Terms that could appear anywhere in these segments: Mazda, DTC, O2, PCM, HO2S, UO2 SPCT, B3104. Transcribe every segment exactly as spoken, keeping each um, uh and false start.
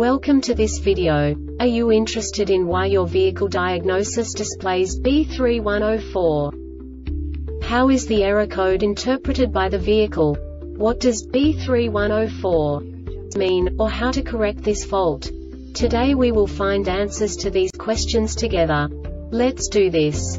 Welcome to this video. Are you interested in why your vehicle diagnosis displays B three one zero four? How is the error code interpreted by the vehicle? What does B three one zero four mean, or how to correct this fault? Today we will find answers to these questions together. Let's do this.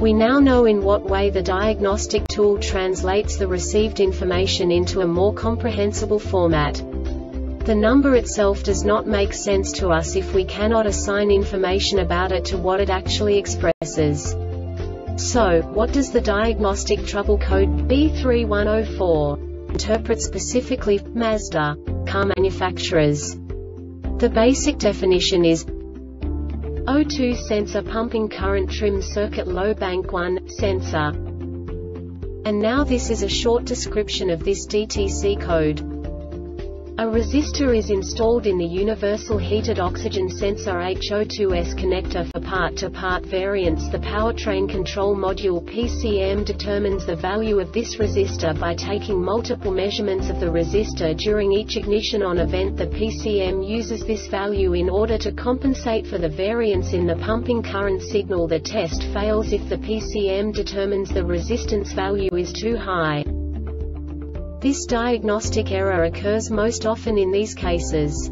We now know in what way the diagnostic tool translates the received information into a more comprehensible format. The number itself does not make sense to us if we cannot assign information about it to what it actually expresses. So, what does the diagnostic trouble code B three one zero four interpret specifically for Mazda car manufacturers? The basic definition is O two sensor pumping current trim circuit low bank one, sensor. And now this is a short description of this D T C code. A resistor is installed in the universal heated oxygen sensor H O two S connector for part-to-part variance. The powertrain control module P C M determines the value of this resistor by taking multiple measurements of the resistor during each ignition-on event. The P C M uses this value in order to compensate for the variance in the pumping current signal. The test fails if the P C M determines the resistance value is too high. This diagnostic error occurs most often in these cases.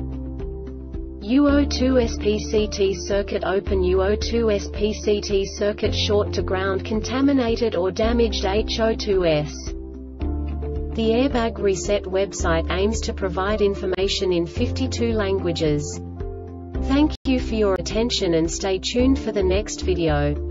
U O two S P C T circuit open, U O two S P C T circuit short to ground, contaminated or damaged H O two S. The Airbag Reset website aims to provide information in fifty-two languages. Thank you for your attention and stay tuned for the next video.